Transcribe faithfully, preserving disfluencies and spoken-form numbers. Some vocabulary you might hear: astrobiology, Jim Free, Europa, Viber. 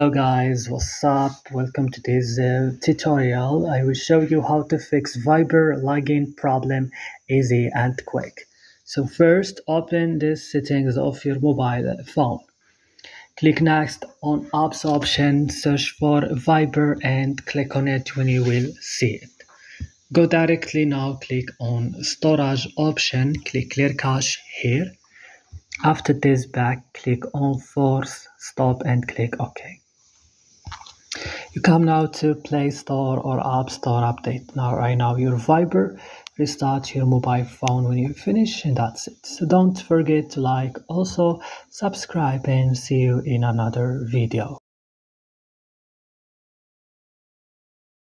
Hello guys, what's up? Welcome to today's uh, tutorial. I will show you how to fix Viber login problem easy and quick. So first, open the settings of your mobile phone. Click next on apps option, search for Viber and click on it when you will see it. Go directly now, click on storage option, click clear cache here. After this, back click on force stop and click OK. You come now to Play Store or App Store update. Now, right now, your Viber, restart your mobile phone when you finish, and that's it. So don't forget to like, also subscribe, and see you in another video.